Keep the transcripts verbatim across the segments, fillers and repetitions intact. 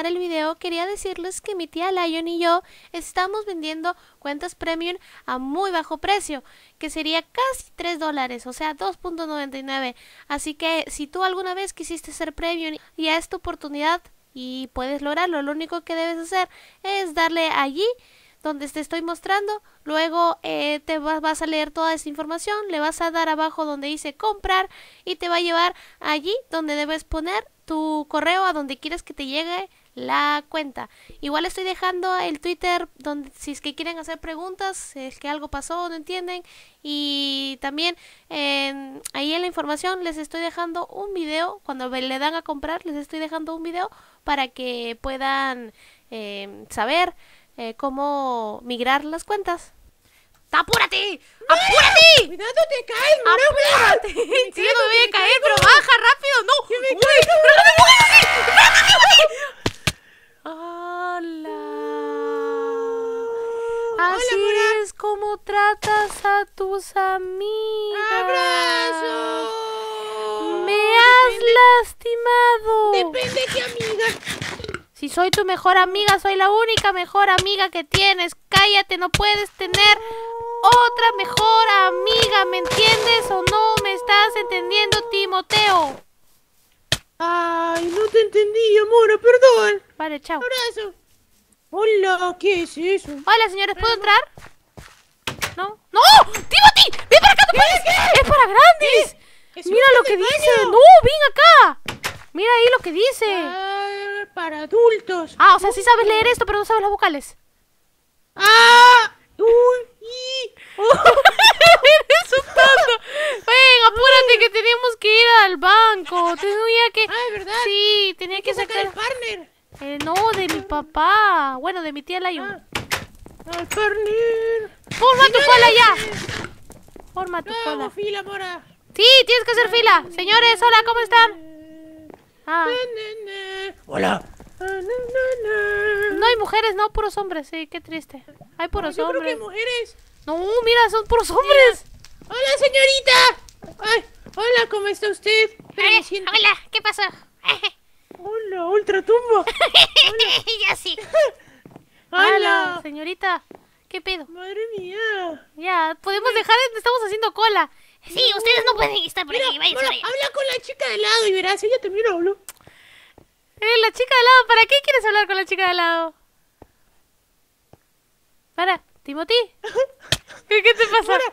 empezar el video, quería decirles que mi tía Lion y yo estamos vendiendo cuentas premium a muy bajo precio, que sería casi tres dólares, o sea dos punto noventa y nueve. Así que si tú alguna vez quisiste ser premium, ya es tu oportunidad y puedes lograrlo. Lo único que debes hacer es darle allí donde te estoy mostrando, luego eh, te va, vas a leer toda esa información, le vas a dar abajo donde dice comprar y te va a llevar allí donde debes poner tu correo a donde quieres que te llegue la cuenta. Igual estoy dejando el Twitter donde si es que quieren hacer preguntas, si es que algo pasó, no entienden, y también eh, ahí en la información les estoy dejando un video, cuando le dan a comprar les estoy dejando un video para que puedan eh, saber Eh, cómo migrar las cuentas. ¡Apúrate! ¡Apúrate! ¡Cuidado, te caes! ¡Apúrate! ¡Sí, no me voy a caer, pero baja rápido! ¡No! ¡Hola! Así es como tratas a tus amigas. ¡Abrazo! ¡Me has lastimado! Depende qué amiga. Si soy tu mejor amiga, soy la única mejor amiga que tienes. Cállate, no puedes tener otra mejor amiga. ¿Me entiendes o no me estás entendiendo, Timoteo? Ay, no te entendí, Mora, perdón. Vale, chao. Abrazo. Hola, ¿qué es eso? Hola, señores, ¿puedo entrar? ¿No? ¡No! ¡Timothy! ¡Ven para acá, no puedes! ¡Es para grandes! ¿Qué? Mira lo que dice. ¡No, ven acá! Mira ahí lo que dice. Ay. Para adultos. Ah, o sea, sí sabes leer esto, pero no sabes las vocales. ¡Ah! ¡Uy! ¡Y! ¡Oh! ¡Eres un tonto! Ven, apúrate que tenemos que ir al banco. Tenía que... Ah, ¿verdad? Sí, tenía que sacar... ¿El partner? Eh, no, de mi papá. Bueno, de mi tía Lion. Ah, ¡al partner! ¡Forma tu cola ya! ¡Forma tu cola! ¡Fila, Mora! Sí, tienes que hacer fila. Señores, hola, ¿cómo están? Ah... Hola. No hay mujeres, no, puros hombres, sí, qué triste. Hay puros Yo hombres. Creo que mujeres. No, mira, son puros hombres. Mira. Hola, señorita. Ay, hola, ¿cómo está usted? Ay, hola, ¿qué pasó? Hola, ultratumba. Ya sí. Hola. Hola, señorita. ¿Qué pedo? Madre mía. Ya, podemos dejar, estamos haciendo cola. Sí, no. Ustedes no pueden estar por mira, aquí. Vaya, hola, habla con la chica de lado y verás, ella también habló. La chica de lado, ¿para qué quieres hablar con la chica de lado? Para, Timothy. ¿Qué, qué te pasa? Mora,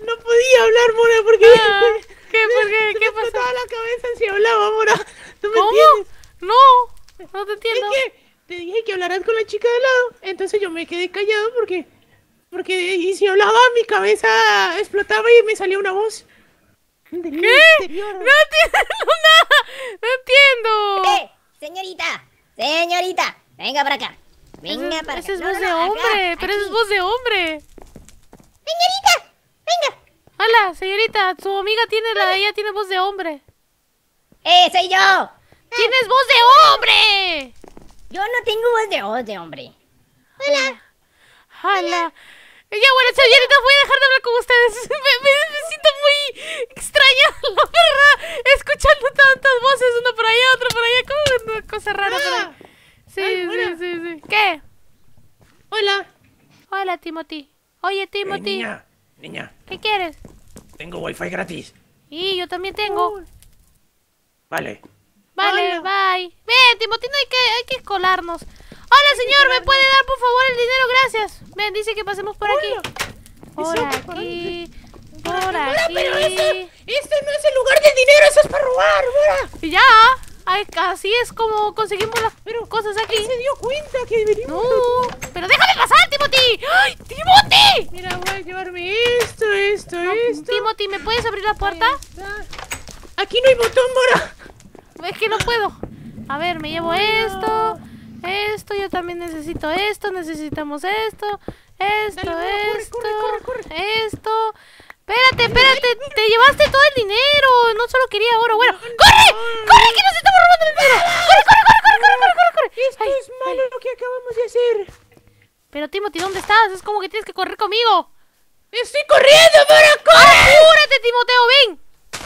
no podía hablar, Mora, porque... Ah, ¿qué, por qué, ¿Qué pasó? Me explotaba la cabeza si hablaba, Mora. ¿Tú me ¿Cómo? Entiendes? No, no te entiendo. Es que te dije que hablarás con la chica de lado, entonces yo me quedé callado porque... Porque y si hablaba, mi cabeza explotaba y me salía una voz. ¿Qué? Exterior. No entiendo nada, no entiendo. ¿Qué? Señorita, señorita, venga para acá. Venga eso, para eso acá. Esa es no, voz no, de no, hombre, acá, pero esa es voz de hombre. Señorita, venga. Hola, señorita, su amiga tiene la, ella tiene voz de hombre. ¡Eh, soy yo! ¡Tienes ah. voz de hombre! Yo no tengo voz de, voz de hombre. Hola. Hola. Hola. Ya bueno, señorita, voy a dejar de hablar con ustedes. Me, me, me siento muy extraña, la verdad, escuchando tantas voces, una por allá, otra por allá, como una cosa rara. Ah, pero... Sí, ay, sí, sí, sí. ¿Qué? Hola. Hola, Timothy. Oye, Timothy. Eh, niña, niña. ¿Qué quieres? Tengo wifi gratis. Y yo también tengo. Uh. Vale. Vale, hola. Bye. Ven, Timothy, no hay que, hay que colarnos. Hola señor, ¿me puede dar por favor el dinero? Gracias. Ven, dice que pasemos por aquí. Por aquí, por aquí. Pero esto, esto no es el lugar del dinero, eso es para robar, Mora. Ya, ay, así es como conseguimos las pero cosas aquí. Él se dio cuenta que venimos. No, pero déjame pasar, Timothy. ¡Ay, Timothy! Mira, voy a llevarme esto, esto, no, esto. Timothy, ¿me puedes abrir la puerta? Aquí no hay botón, Mora. Es que no puedo. A ver, me llevo bueno. esto. Esto, yo también necesito esto, necesitamos esto, esto, Dale, esto, corre, corre, corre, corre. esto. Espérate, espérate, te llevaste todo el dinero, no solo quería oro, bueno. ¡Corre! ¡Corre que nos estamos robando el dinero! ¡Corre, corre, corre, corre, corre, corre, corre, corre! Esto ay, es malo ay. lo que acabamos de hacer. Pero Timothy, ¿dónde estás? Es como que tienes que correr conmigo. ¡Estoy corriendo, Mora, corre! ¡Apúrate, Timoteo, ven!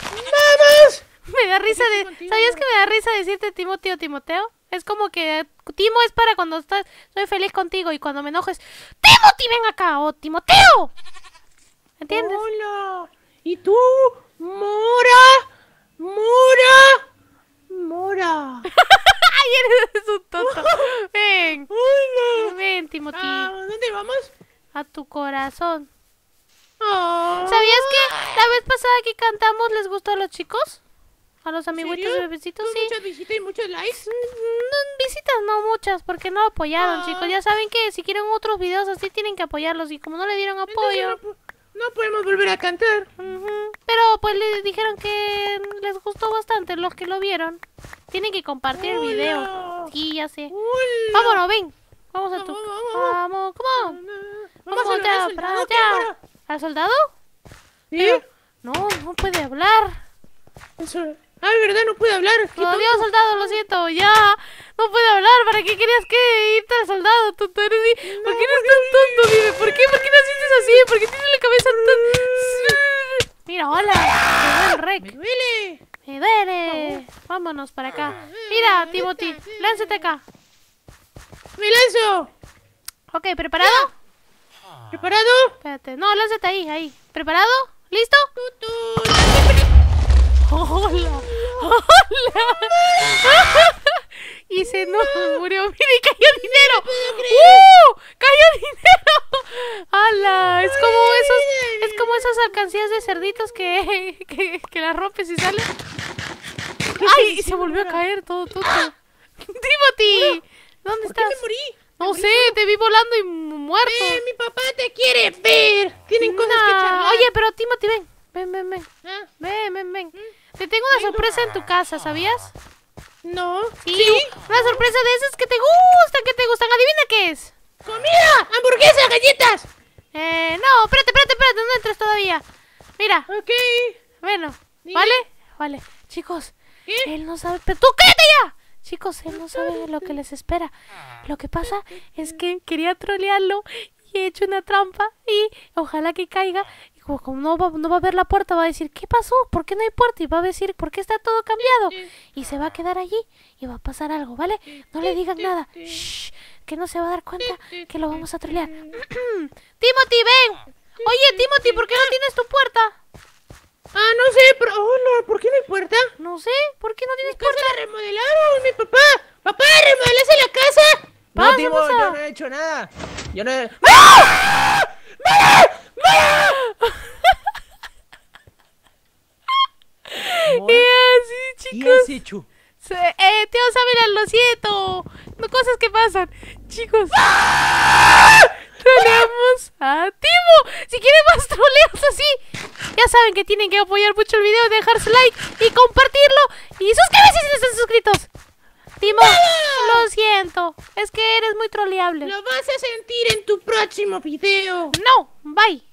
¡Vamos! Me da risa de... ¿Sabías que me da risa decirte Timothy o Timoteo? Es como que Timo es para cuando estás, soy feliz contigo, y cuando me enojes, Timothy, ven acá, o Timoteo. ¿Entiendes? Hola. ¿Y tú? Mora. Mora. Mora. Ay, eres un tonto. Ven. Hola. Ven, Timothy. ¿A dónde vamos? A tu corazón. Oh. ¿Sabías que la vez pasada que cantamos les gustó a los chicos? A los amiguitos, bebecitos, sí. ¿Muchas visitas y muchos likes? No, visitas no muchas, porque no apoyaron, ah. chicos. Ya saben que si quieren otros videos así tienen que apoyarlos, y como no le dieron apoyo... No, no podemos volver a cantar. Uh-huh. Pero pues les dijeron que les gustó bastante los que lo vieron. Tienen que compartir Hola. el video. Sí, ya sé. Hola. Vámonos, ven. Vamos a tu... Vamos, vamos. ¿Cómo? Vamos, vamos a al soldado. Allá. ¿Al soldado? ¿Sí? Pero, no, no puede hablar. Eso... Ay, verdad, no puede hablar. Oh, adiós, soldado, lo siento, ya. No puede hablar, ¿para qué querías que irte al soldado, tonto? ¿Por qué eres tan tonto? Dime, ¿por qué? ¿Por qué naciste así? ¿Por qué tienes la cabeza tan...? Mira, hola, me duele el rec. Me duele. Me duele. Vámonos para acá. Mira, Timothy, lánzate acá. Me lanzo. Ok, ¿preparado? ¿Preparado? Espérate, no, lánzate ahí, ahí. ¿Preparado? ¿Listo? ¡Hola! ¡Hola! Y se nos murió. ¡Mire, cayó dinero! ¡Uh! ¡Cayó dinero! ¡Hala! Es como esos, es como esas alcancías de cerditos que, que, que las rompes y sale. ¡Ay! Y se volvió a caer todo tonto. ¡Timothy! ¿Dónde estás? ¿Por qué me morí? No sé, te vi volando y muerto. Eh, mi papá te quiere ver. Tienen cosas que charlar. Oye, pero Timothy, ven. Ven, ven, ven. ¿Ah? Ven, ven, ven. Te tengo una sorpresa en tu casa, ¿sabías? No. Sí. ¿Sí? Una sorpresa de esas que te gustan, que te gustan. Adivina qué es. ¡Comida! ¡Hamburguesas, galletas! Eh, no, espérate, espérate, espérate. No entres todavía. Mira. Ok. Bueno, ¿sí? ¿Vale? Vale. Chicos, ¿qué? Él no sabe... Pero ¡tú cállate ya! Chicos, él no sabe lo que les espera. Lo que pasa es que quería trolearlo y he hecho una trampa y ojalá que caiga. Como no va, no va a ver la puerta, va a decir, ¿qué pasó? ¿Por qué no hay puerta? Y va a decir, ¿por qué está todo cambiado? Y se va a quedar allí y va a pasar algo, ¿vale? No le digan nada. Shh, que no se va a dar cuenta que lo vamos a trolear. ¡Timothy, ven! Oye, Timothy, ¿por qué no tienes tu puerta? Ah, no sé, pero... Hola, ¿por qué no hay puerta? No sé, ¿por qué no tienes puerta? Mi casa la remodelaron, mi papá. ¡Papá, remodelaste la casa! No, pasa, Timo, pasa. Yo no he hecho nada. Yo no he... ¡Ah! ¡Mira! ¡Mira! ¿Qué así, chicos? ¿Qué has hecho? Se, eh, tío Sabina, lo siento. No, cosas que pasan. Chicos, ¡ah! Troleamos a Timo. Si quieren más troleos así, ya saben que tienen que apoyar mucho el video, dejar su like y compartirlo. Y suscríbanse si no están suscritos. Timo, ¡ah! Lo siento. Es que eres muy troleable. Lo vas a sentir en tu próximo video. No, bye.